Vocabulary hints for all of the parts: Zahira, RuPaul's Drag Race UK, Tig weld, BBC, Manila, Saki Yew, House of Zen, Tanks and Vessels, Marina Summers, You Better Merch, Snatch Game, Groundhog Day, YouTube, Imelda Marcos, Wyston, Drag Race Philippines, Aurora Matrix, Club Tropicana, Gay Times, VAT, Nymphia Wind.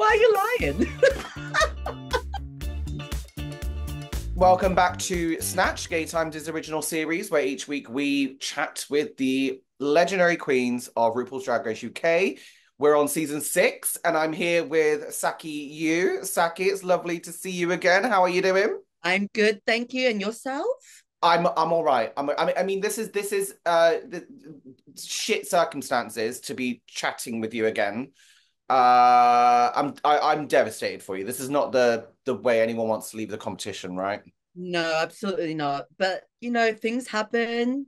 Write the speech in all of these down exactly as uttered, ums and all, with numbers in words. Why are you lying? Welcome back to Snatch, Gay Times' original series, where each week we chat with the legendary queens of RuPaul's Drag Race U K. We're on season six, and I'm here with Saki Yew. Saki, it's lovely to see you again. How are you doing? I'm good, thank you. And yourself? I'm I'm all right. I'm I mean this is this is uh the shit circumstances to be chatting with you again. Uh I'm I, I'm devastated for you. This is not the the way anyone wants to leave the competition, right? No, absolutely not. But you know, things happen.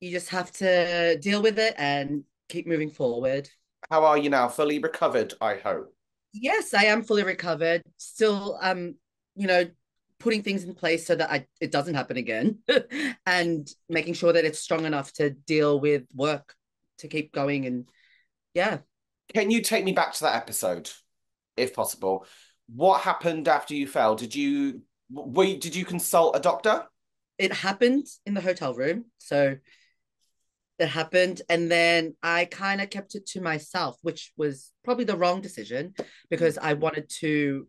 You just have to deal with it and keep moving forward. How are you now? Fully recovered, I hope. Yes, I am fully recovered. Still um, you know, putting things in place so that I, it doesn't happen again and making sure that it's strong enough to deal with work, to keep going. And yeah. Can you take me back to that episode, if possible? What happened after you fell? Did you, were you, did you consult a doctor? It happened in the hotel room. So it happened. And then I kind of kept it to myself, which was probably the wrong decision because I wanted to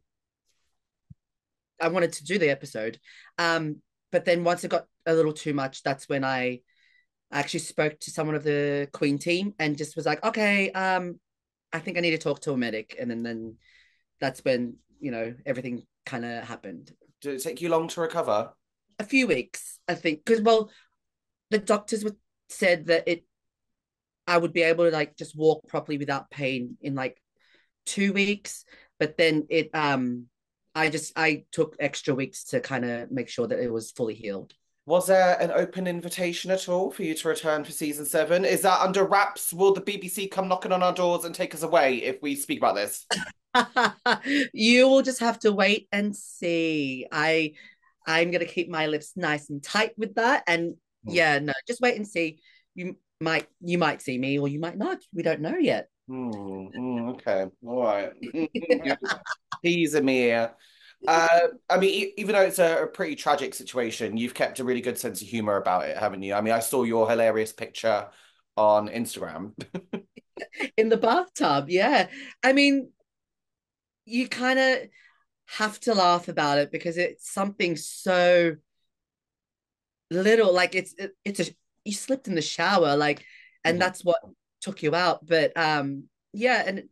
I wanted to do the episode. Um, but then once it got a little too much, that's when I actually spoke to someone of the Queen team and just was like, okay, um, I think I need to talk to a medic. And then, then that's when, you know, everything kind of happened. Did it take you long to recover? A few weeks, I think. Because, well, the doctors would, said that it, I would be able to, like, just walk properly without pain in, like, two weeks. But then it... um. I just, I took extra weeks to kind of make sure that it was fully healed. Was there an open invitation at all for you to return for season seven? Is that under wraps? Will the B B C come knocking on our doors and take us away if we speak about this? You will just have to wait and see. I, I'm going to keep my lips nice and tight with that. And mm. yeah, no, just wait and see. You might, you might see me or you might not. We don't know yet. Mm, mm, okay. All right. He's a mere. Uh, I mean, e even though it's a, a pretty tragic situation, you've kept a really good sense of humor about it, haven't you? I mean, I saw your hilarious picture on Instagram. In the bathtub, yeah. I mean, you kind of have to laugh about it because it's something so little. Like, it's, it, it's a, you slipped in the shower, like, and that's what took you out. But um, yeah, and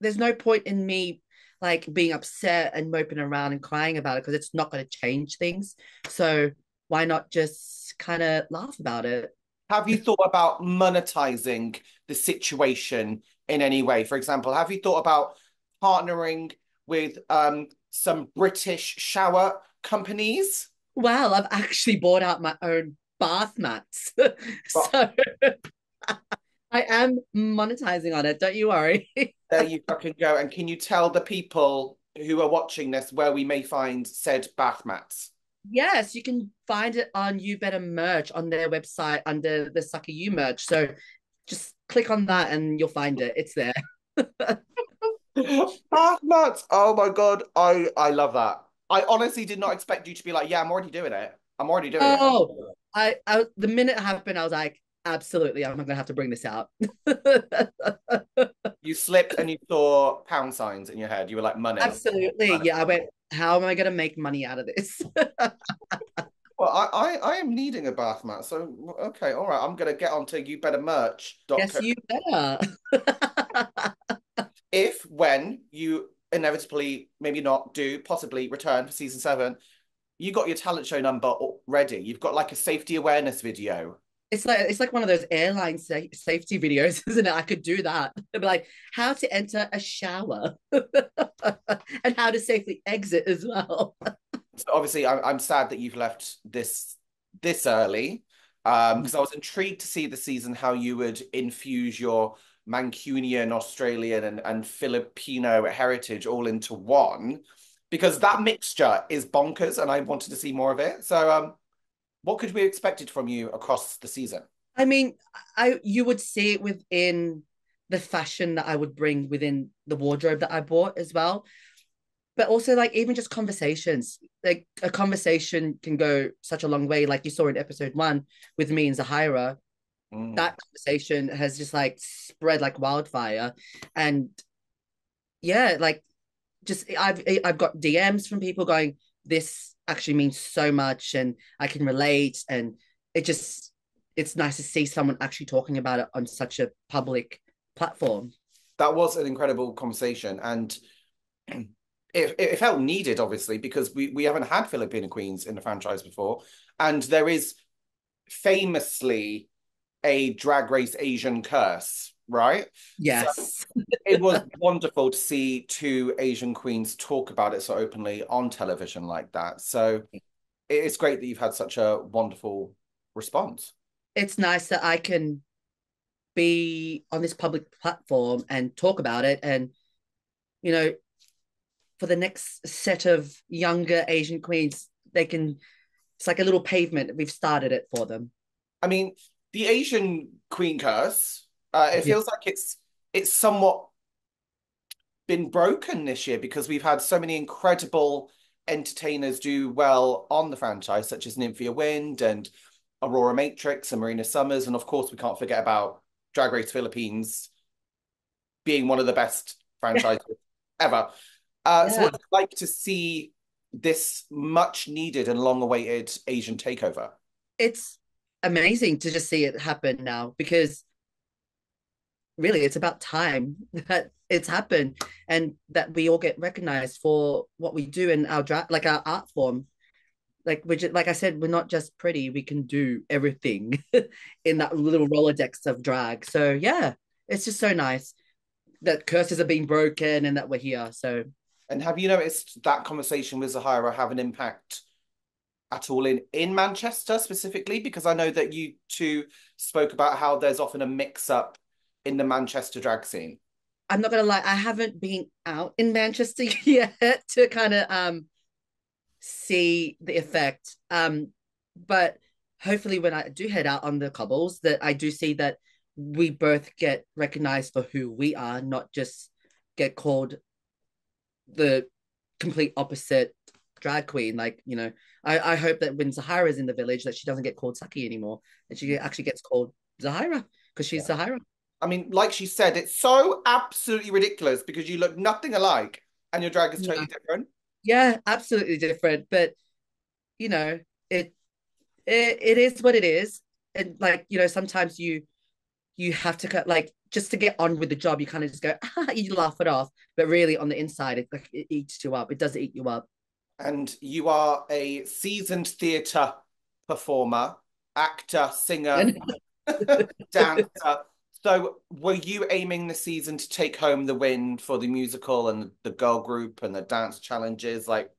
there's no point in me like being upset and moping around and crying about it because it's not going to change things. So why not just kind of laugh about it? Have you thought about monetizing the situation in any way? For example, have you thought about partnering with um, some British shower companies? Well, I've actually bought out my own bath mats. So I am monetizing on it, don't you worry. There you fucking go. And can you tell the people who are watching this where we may find said bath mats? Yes, you can find it on You Better Merch on their website under the Saki Yew merch. So just click on that and you'll find it. It's there. Bath mats. Oh my God. I, I love that. I honestly did not expect you to be like, yeah, I'm already doing it. I'm already doing oh, it. Oh, I, I, the minute it happened, I was like, absolutely, I'm not gonna have to bring this out. You slipped and you saw pound signs in your head. You were like, money. Absolutely, money. Yeah. I went, how am I gonna make money out of this? Well, I, I I am needing a bath mat, so okay, all right. I'm gonna get onto You Better Merch. Yes, you better. If when you inevitably, maybe not, do possibly return for season seven, you got your talent show number already. You've got like a safety awareness video. It's like it's like one of those airline sa safety videos, isn't it? I could do that. It'd be like how to enter a shower and how to safely exit as well. So obviously, I'm, I'm sad that you've left this this early because um, I was intrigued to see the season how you would infuse your Mancunian, Australian, and, and Filipino heritage all into one because that mixture is bonkers, and I wanted to see more of it. So. Um, What could we expect from you across the season? I mean, I you would see it within the fashion that I would bring within the wardrobe that I bought as well. But also, like, even just conversations. Like, a conversation can go such a long way. Like, you saw in episode one with me and Zahira. Mm. That conversation has just, like, spread like wildfire. And yeah, like just I've I've got D Ms from people going, this actually means so much and I can relate, and it just, it's nice to see someone actually talking about it on such a public platform. That was an incredible conversation, and it, it felt needed, obviously, because we, we haven't had Filipino queens in the franchise before, and there is famously a Drag Race Asian curse, right? Yes. So it was wonderful to see two Asian queens talk about it so openly on television like that. So it's great that you've had such a wonderful response. It's nice that I can be on this public platform and talk about it, and, you know, for the next set of younger Asian queens, they can, it's like a little pavement. We've started it for them. I mean, the Asian queen curse, uh, it feels like it's it's somewhat been broken this year, because we've had so many incredible entertainers do well on the franchise, such as Nymphia Wind and Aurora Matrix and Marina Summers. And of course, we can't forget about Drag Race Philippines being one of the best franchises ever. Uh, yeah. So what would you like to see this much needed and long awaited Asian takeover? It's amazing to just see it happen now, because really it's about time that it's happened and that we all get recognized for what we do in our dra- like our art form. Like we're just, like I said, we're not just pretty, we can do everything in that little Rolodex of drag. So yeah, it's just so nice that curses are being broken and that we're here. So, and have you noticed that conversation with Zahira have an impact at all in, in Manchester specifically? Because I know that you two spoke about how there's often a mix-up in the Manchester drag scene. I'm not going to lie, I haven't been out in Manchester yet to kind of um, see the effect. Um, but hopefully when I do head out on the cobbles, that I do see that we both get recognised for who we are, not just get called the complete opposite drag queen. Like, you know, I, I hope that when Zahira is in the village, that she doesn't get called Saki anymore, and she actually gets called Zahira, because she's yeah. Zahira. I mean, like she said, it's so absolutely ridiculous, because you look nothing alike and your drag is totally yeah. different. Yeah, absolutely different. But, you know, it, it it is what it is. And, like, you know, sometimes you you have to, like, just to get on with the job, you kind of just go, ah, you laugh it off. But really on the inside, it, like, it eats you up. It does eat you up. And you are a seasoned theatre performer, actor, singer, dancer. So were you aiming this season to take home the win for the musical and the girl group and the dance challenges? Like,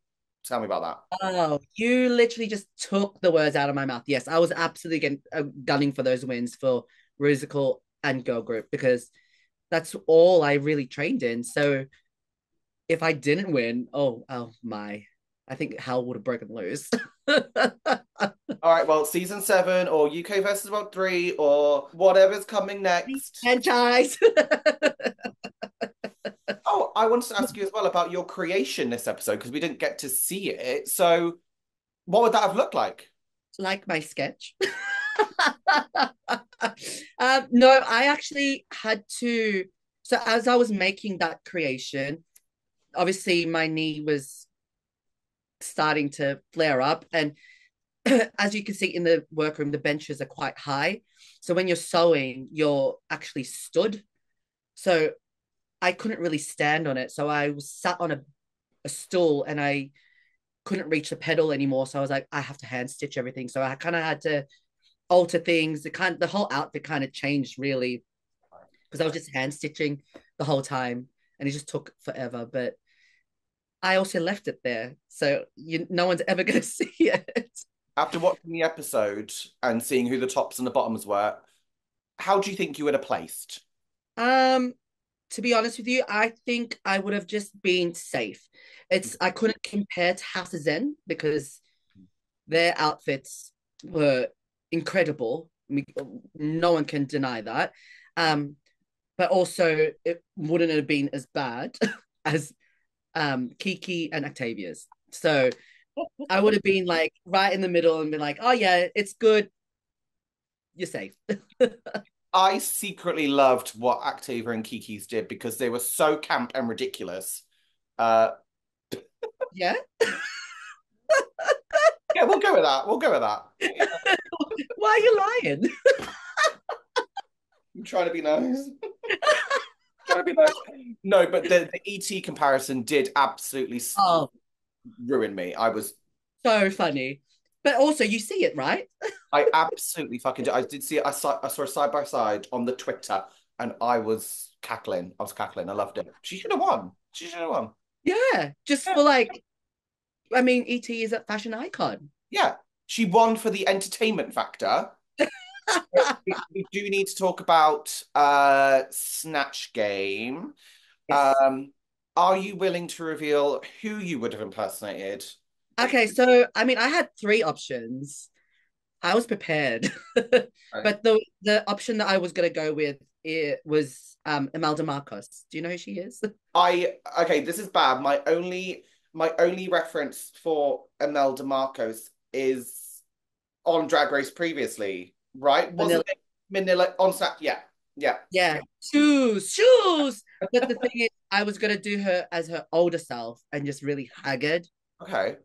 tell me about that. Oh, you literally just took the words out of my mouth. Yes, I was absolutely getting, uh, gunning for those wins for musical and girl group, because that's all I really trained in. So if I didn't win, oh, oh my, I think hell would have broken loose. All right, well, season seven or U K versus World three or whatever's coming next. Franchise. Oh, I wanted to ask you as well about your creation this episode, because we didn't get to see it. So what would that have looked like? Like my sketch. um, no, I actually had to... So as I was making that creation, obviously my knee was starting to flare up, and as you can see in the workroom, the benches are quite high, so when you're sewing you're actually stood, so I couldn't really stand on it, so I was sat on a, a stool and I couldn't reach the pedal anymore, so I was like, I have to hand stitch everything. So I kind of had to alter things. The kind the whole outfit kind of changed really, because I was just hand stitching the whole time and it just took forever. But I also left it there, so you, no one's ever going to see it. After watching the episode and seeing who the tops and the bottoms were, how do you think you would have placed? Um, to be honest with you, I think I would have just been safe. It's I couldn't compare to House of Zen, because their outfits were incredible. I mean, no one can deny that. Um, but also, it wouldn't have been as bad as... um Kiki and Octavia's, so I would have been like right in the middle and been like, oh yeah, it's good, you're safe. I secretly loved what Octavia and Kiki's did because they were so camp and ridiculous. Uh, yeah. Yeah, we'll go with that. We'll go with that. Yeah. Why are you lying? I'm trying to be nice. trying to be nice. No, but the, the E T comparison did absolutely oh. ruin me. I was so funny. But also, you see it, right? I absolutely fucking did. I did see it. I saw, I saw it side by side on the Twitter, and I was cackling. I was cackling. I loved it. She should have won. She should have won. Yeah, just yeah. for like, I mean, E T is a fashion icon. Yeah, she won for the entertainment factor. we, we do need to talk about uh, Snatch Game. Yes. Um, are you willing to reveal who you would have impersonated? Okay, so, I mean, I had three options. I was prepared. Right. But the the option that I was going to go with it was um, Imelda Marcos. Do you know who she is? I, okay, this is bad. My only my only reference for Imelda Marcos is on Drag Race previously, right? Wasn't it Manila on Snap? Yeah, yeah. Yeah, shoes, shoes! But the thing is, I was going to do her as her older self and just really haggard. Okay.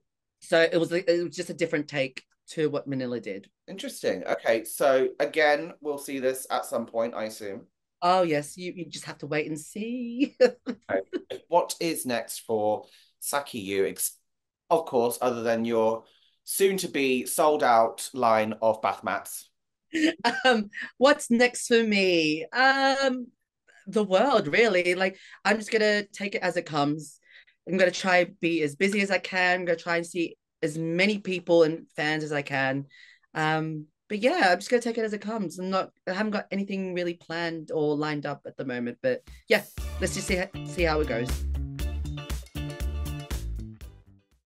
So it was it was just a different take to what Manila did. Interesting. Okay, so again, we'll see this at some point, I assume. Oh yes, you, you just have to wait and see. Okay. What is next for Saki Yew? Of course, other than your soon-to-be sold-out line of bath mats. Um, what's next for me? Um, the world, really. Like, I'm just gonna take it as it comes. I'm going to try and be as busy as I can. I'm going to try and see as many people and fans as I can. Um, but yeah, I'm just going to take it as it comes. I'm not, I haven't got anything really planned or lined up at the moment. But yeah, let's just see, see how it goes.